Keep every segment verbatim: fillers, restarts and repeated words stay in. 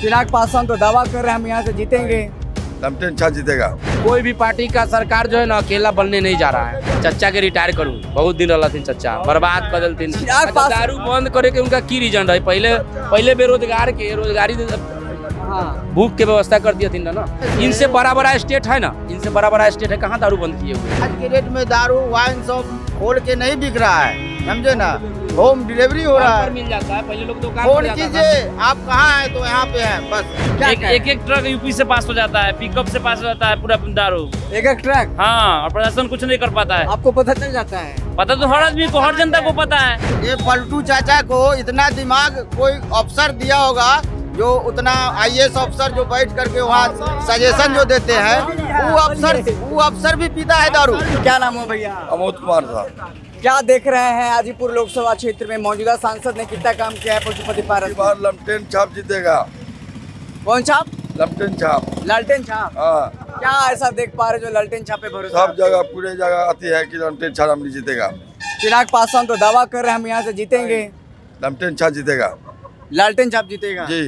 चिराग पासवान तो दावा कर रहे हैं हम यहाँ से जीतेंगे, अच्छा जीतेगा। कोई भी पार्टी का सरकार जो है ना अकेला बनने नहीं जा रहा है। चच्चा के रिटायर करूँ, बहुत दिन रहला थी चच्चा, बर्बाद कर देलथिन। दारू बंद करे के उनका की रीजन रहे? पहले पहले बेरोजगार के रोजगारी भूख के व्यवस्था कर दिया थी ना। इनसे बड़ा बड़ा स्टेट है ना, इनसे बड़ा बड़ा स्टेट है, कहाँ दारू बंद किए हुए? आज के डेट में दारू वाइन सब खोल के नहीं बिक रहा है, समझे ना, होम डिलीवरी हो रहा है, मिल जाता है। पहले लोग दुकान फोन कीजिए, आप कहाँ है तो यहाँ पे है, बस। एक, एक एक ट्रक यूपी से पास हो जाता है, पिकअप से पास हो जाता है पूरा दारू, एक एक ट्रक। हाँ, और प्रशासन कुछ नहीं कर पाता है। आपको पता चल जाता है? पता तो हर आदमी को, हर जनता को पता है। ये पलटू चाचा को इतना दिमाग कोई अफसर दिया होगा जो उतना आई ए एस अफसर जो बैठ करके वहाँ सजेशन जो देते हैं, वो अफसर वो अफसर भी पीता है दारू। क्या नाम हो भैया? अमोद कुमार साहब। क्या देख रहे हैं हाजीपुर लोकसभा क्षेत्र में मौजूदा सांसद ने कितना काम किया है पशुपति पारस? लमटेन छाप जीतेगा। कौन छाप? लमटेन छाप। ललटेन छाप। क्या ऐसा देख पा रहे जो ललटेन छाप पे भरोसा? सब जगह पूरे जगह आती है कि लमटेन छाप हम नहीं जीतेगा। चिराग पासवान तो दावा कर रहे हैं हम यहाँ से जीतेंगे। लमटेन छाप जीतेगा। ललटेन छाप जीतेगा जी।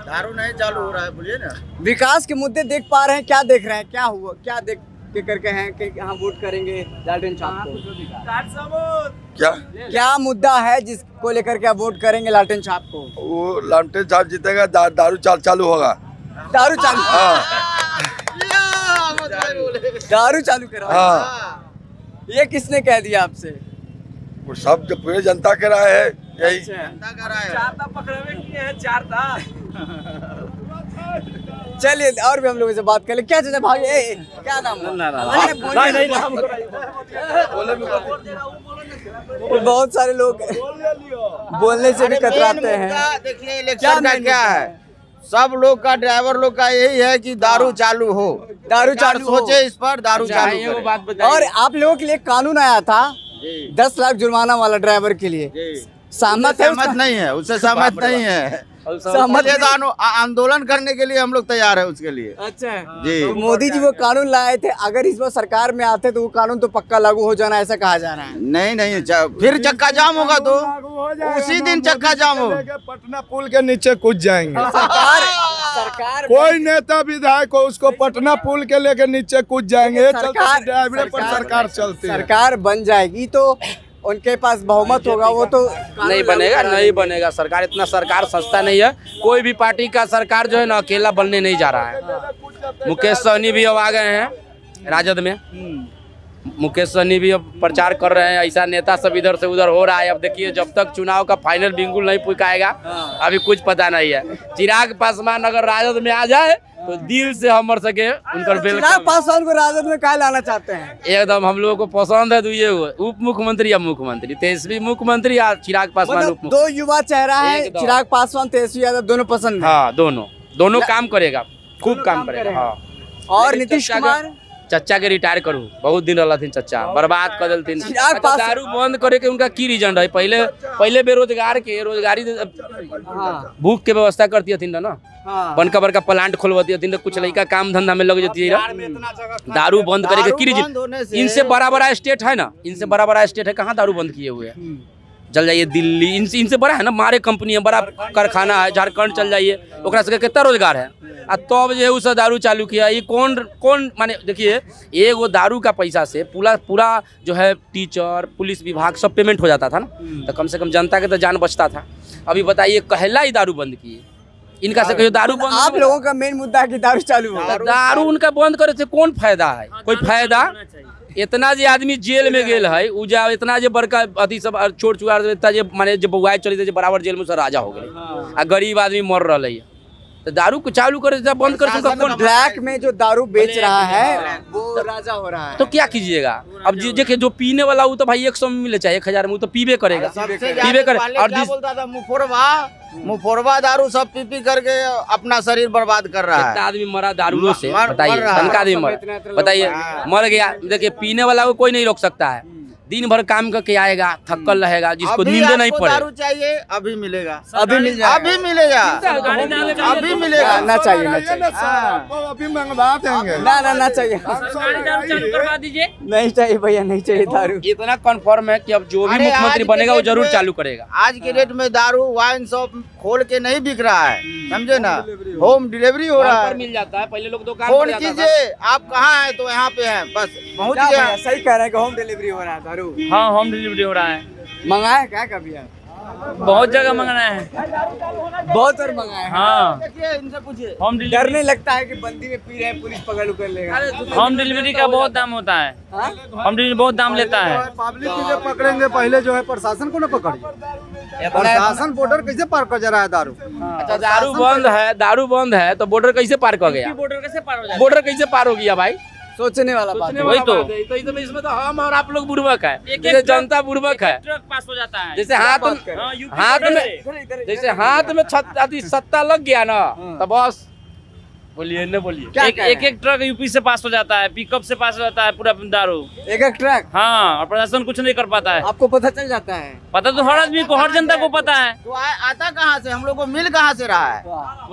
दारू नहीं चालू हो रहा है, बोलिए ना। विकास के मुद्दे देख पा रहे हैं, क्या देख रहे हैं, क्या हुआ, क्या देख के करके हैं कि हम वोट करेंगे लालटेन छाप को? क्या क्या मुद्दा है जिसको लेकर के आप वोट करेंगे लालटेन छाप को? वो लालटेन छाप जीतेगा। दा, दारू चाल चालू होगा। दारू चालू हाँ। दारू चालू करा हाँ। ये किसने कह दिया आपसे? वो सब जो पूरे जनता कह रहा है, यही जनता कह रहा है। चारता पकड़े किए हैं, चारता। चलिए और भी हम लोगों से बात करें। क्या चीज है भाई, क्या नाम? बहुत सारे लोग बोलने से भी कतराते हैं। देखिए इलेक्शन का क्या है, सब लोग का, ड्राइवर लोग का यही है कि दारू चालू हो, दारू चालू। सोचे इस पर, दारू चालू करें। और आप लोगों के लिए कानून आया था दस लाख जुर्माना वाला ड्राइवर के लिए, सहमत नहीं है? उससे सहमत नहीं है। आंदोलन करने के लिए हम लोग तैयार है उसके लिए। अच्छा जी, तो मोदी जी वो कानून लाए थे, अगर इस बार सरकार में आते तो वो कानून तो पक्का लागू हो जाना ऐसा कहा जा रहा है। नहीं नहीं, फिर चक्का जाम होगा तो उसी दिन चक्का जाम हो। पटना पुल के नीचे कूद जाएंगे। सरकार सरकार कोई नेता विधायक हो उसको पटना पुल के लेके नीचे कूद जाएंगे। सरकार चलती, सरकार बन जाएगी तो उनके पास बहुमत होगा, वो तो नहीं बनेगा, नहीं बनेगा। सरकार इतना सरकार सस्ता नहीं है। कोई भी पार्टी का सरकार जो है ना अकेला बनने नहीं जा रहा है। मुकेश सहनी भी अब आ गए हैं राजद में, मुकेश सहनी भी अब प्रचार कर रहे हैं। ऐसा नेता सब इधर से उधर हो रहा है। अब देखिए, जब तक चुनाव का फाइनल बिंगुल नहीं पुकाएगा अभी कुछ पता नहीं है। चिराग पासवान अगर राजद में आ जाए तो दिल से हम मर सके उनकर। चिराग पासवान को राजद में क्या लाना चाहते हैं? एकदम हम लोगों को पसंद है तो ये उप मुख्यमंत्री या मुख्यमंत्री, तेजस्वी मुख्यमंत्री या चिराग पासवान उप मुख्यमंत्री। दो युवा चेहरा है, चिराग पासवान, तेजस्वी यादव, दोनों पसंद। हाँ, दोनों दोनों काम करेगा, खूब काम करेगा। और नीतीश कुमार चच्चा के रिटायर करूँ, बहुत दिन रहला थीन चच्चा, बर्बाद कर देलथिन। दारू बंद करे के उनका की रीजन रहे? पहले पहले बेरोजगार के रोजगारी भूख के व्यवस्था कर दिया थी ना। बड़का बड़का प्लांट खोलवती थी, कुछ लड़का काम धंधा में लग जाती है। दारू बंद करे के की रीजन? इनसे बड़ा बड़ा स्टेट है ना, इनसे बड़ा बड़ा स्टेट है, कहाँ दारू बंद किए हुए है? चल जाइए दिल्ली, इनसे इनसे बड़ा है ना, मारे कंपनी है, बड़ा कारखाना है। झारखंड चल जाइए, ओकरा सबके कितना रोजगार है। आ तब तो जो है उस दारू चालू किया। ये कौन कौन माने? देखिए, एगो दारू का पैसा से पूरा पूरा जो है टीचर, पुलिस विभाग सब पेमेंट हो जाता था ना, तो कम से कम जनता के तो जान बचता था। अभी बताइए, कहला ही दारू बंद किए इनका से कहियो दारू बंद। आप लोगों का मेन मुद्दा है कि दारू चालू हो, दारू उनका बंद करे से कौन फायदा है? कोई फायदा? इतना जे आदमी जेल में गेल है, उ इतना जे बड़का अथी सब छोट चुआर माने जे बौआ चली थे बराबर जेल में सर राजा हो गए, आ गरीब आदमी मर रहा है। तो दारू को चालू करे बंद कर सकता कौन? ब्लैक में जो दारू बेच रहा है वो राजा हो रहा है, तो क्या कीजिएगा? अब देखिए, जो पीने वाला वो तो भाई एक सौ में मिले चाहे एक हजार में, वो तो पीबे करेगा, पीबे करेगा। और बोलता था मुफोरवा मुफोरवा दारू सब पी पी करके अपना शरीर बर्बाद कर रहा है। आदमी मरा दारूओं से, बताइए, बताइए मर गया। देखिए, पीने वाला को कोई नहीं रोक सकता है, दिन भर काम करके आएगा, थक्कल रहेगा, जिसको नींद नहीं पड़े। दारू चाहिए अभी मिलेगा, अभी मिल जाएगा, अभी मिलेगा, अभी मिलेगा। ना चाहिए ना चाहिए अभी मंगवा देंगे, ना ना ना चाहिए, नहीं चाहिए भैया, नहीं चाहिए दारू। इतना कन्फर्म है कि अब जो भी मुख्यमंत्री बनेगा वो जरूर चालू करेगा। आज के डेट में दारू वाइन शॉप खोल के नहीं बिक रहा है, समझे ना, होम डिलीवरी हो रहा है, मिल जाता है। पहले लोग तो फोन कीजिए आप कहाँ हैं तो यहाँ पे हैं, बस पहुँच गया। सही कह रहे हैं कि होम डिलीवरी हो रहा है दारू। हाँ होम डिलीवरी हो रहा है। मंगाए क्या कभी आप? बहुत जगह मंगाना है, बहुत और मंगाए। हाँ इनसे पूछिए, होम डिलीवरी। डर नहीं लगता है कि बंदी में पी रहे हैं पुलिस पकड़ कर लेगा? होम डिलीवरी का बहुत दाम होता है, होम डिलीवरी बहुत दाम लेता है। पब्लिक को जब पकड़ेंगे पहले जो है प्रशासन को ना पकड़िए, प्रशासन बॉर्डर कैसे पार कर जा रहा है दारू। अच्छा दारू बंद है, दारू बंद है तो बॉर्डर कैसे पार कर गया? बॉर्डर कैसे पार हो, बॉर्डर कैसे पार हो गया भाई? सोचने वाला बात है। वही तो, तो इसमें तो हम और आप लोग बुर्बक है, जैसे जनता बुर्बक है, ट्रक पास हो जाता है। जैसे हाथ हाथ में, जैसे हाथ में सत्ता लग गया ना तो बस बोलिए न बोलिए। एक, एक एक ट्रक यूपी से पास हो जाता है, पिकअप से पास हो जाता है पूरा दारू, एक एक ट्रक। हाँ और प्रशासन कुछ नहीं कर पाता है। आपको पता चल जाता है? पता तो हर आदमी को, हर जनता को पता है। तो आ, आता कहाँ से, हम लोग को मिल कहाँ से रहा है?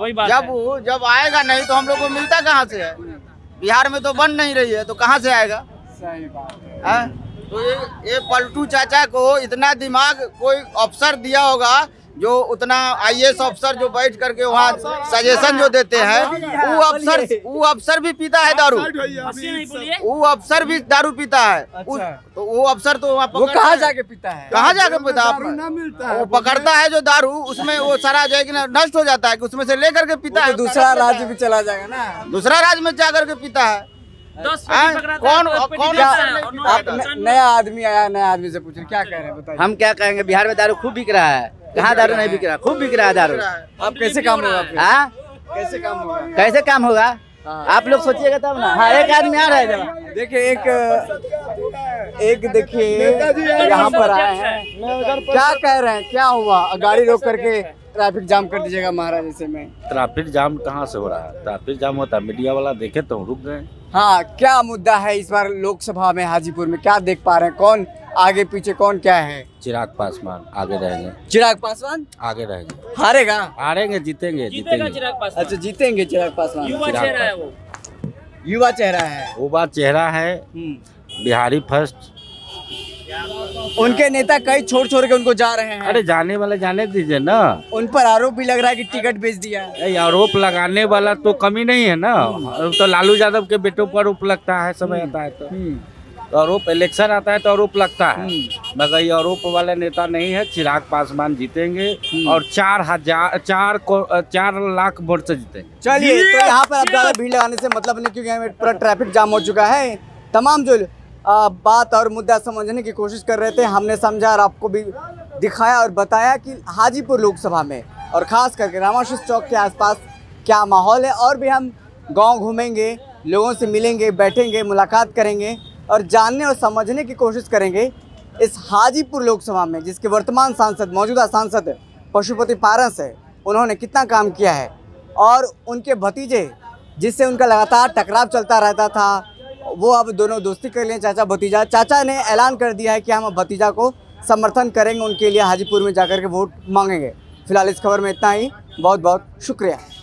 वही बात, जब जब आएगा नहीं तो हम लोग को मिलता कहाँ से है? बिहार में तो बन नहीं रही है तो कहाँ से आएगा? सही बात है। तो ये ये पलटू चाचा को इतना दिमाग कोई अफसर दिया होगा, जो उतना आई ए एस अफसर जो बैठ करके वहाँ सजेशन जो देते हैं, वो अफसर वो अफसर भी पीता है दारू, वो अफसर भी दारू पीता है। तो वो अफसर तो वहाँ कहाँ जाके पीता है? कहाँ जाके पीता है? वो पकड़ता है जो दारू, उसमें वो सारा जो है नष्ट हो जाता है, कि उसमें से ले करके पीता है। दूसरा राज्य भी चला जाएगा ना, दूसरा राज्य में जा करके पीता है। कौन कौन नया आदमी आया, नया आदमी से पूछे क्या कह रहे हैं बताइए। हम क्या कहेंगे, बिहार में दारू खूब बिक रहा है। कहाँ दारू नहीं बिक रहा? खूब बिक रहा है दारू। अब कैसे काम होगा? हाँ कैसे काम होगा? कैसे काम होगा आप लोग सोचिएगा तब ना। हाँ एक आदमी आ रहा है, देखिए एक एक देखिए यहाँ पर आए हैं, क्या कह रहे हैं, क्या हुआ? गाड़ी रोक करके ट्रैफिक जाम कर दीजिएगा महाराज। जैसे में ट्रैफिक जाम कहाँ से हो रहा है? ट्रैफिक जाम होता है, मीडिया वाला देखे तो रुक गए। हाँ क्या मुद्दा है इस बार लोकसभा में हाजीपुर में, क्या देख पा रहे हैं? कौन आगे पीछे, कौन क्या है? चिराग पासवान आगे रहेंगे। चिराग पासवान आगे रहेंगे। हारेगा? हारेंगे, जीतेंगे जीतेंगे चिराग पासवान। अच्छा जीतेंगे चिराग पासवान। युवा चेहरा है वो, युवा चेहरा है, युवा चेहरा है, बिहारी फर्स्ट। उनके नेता कई छोड़ छोड़ के उनको जा रहे हैं। अरे जाने वाले जाने दीजिए ना, उन पर आरोप भी लग रहा है कि टिकट बेच दिया। आरोप लगाने वाला तो कमी नहीं है ना, तो लालू यादव के बेटों पर आरोप लगता है, समय आता है तो आरोप, इलेक्शन आता है तो आरोप लगता है, मगर ये आरोप वाला नेता नहीं है। चिराग पासवान जीतेंगे और चार हजार चार को चार लाख वोट से जीतेंगे। चलिए तो यहाँ पर अब ज्यादा भीड़ लगाने से मतलब नहीं, क्योंकि पूरा ट्रैफिक जाम हो चुका है। तमाम जो आ, बात और मुद्दा समझने की कोशिश कर रहे थे, हमने समझा और आपको भी दिखाया और बताया कि हाजीपुर लोकसभा में और ख़ास करके रामाशीष चौक के आसपास क्या माहौल है। और भी हम गांव घूमेंगे, लोगों से मिलेंगे, बैठेंगे, मुलाकात करेंगे और जानने और समझने की कोशिश करेंगे इस हाजीपुर लोकसभा में, जिसके वर्तमान सांसद, मौजूदा सांसद पशुपति पारस है, उन्होंने कितना काम किया है, और उनके भतीजे जिससे उनका लगातार टकराव चलता रहता था, वो अब दोनों दोस्ती कर लिए, चाचा भतीजा। चाचा ने ऐलान कर दिया है कि हम भतीजा को समर्थन करेंगे, उनके लिए हाजीपुर में जाकर के वोट मांगेंगे। फिलहाल इस खबर में इतना ही, बहुत बहुत शुक्रिया।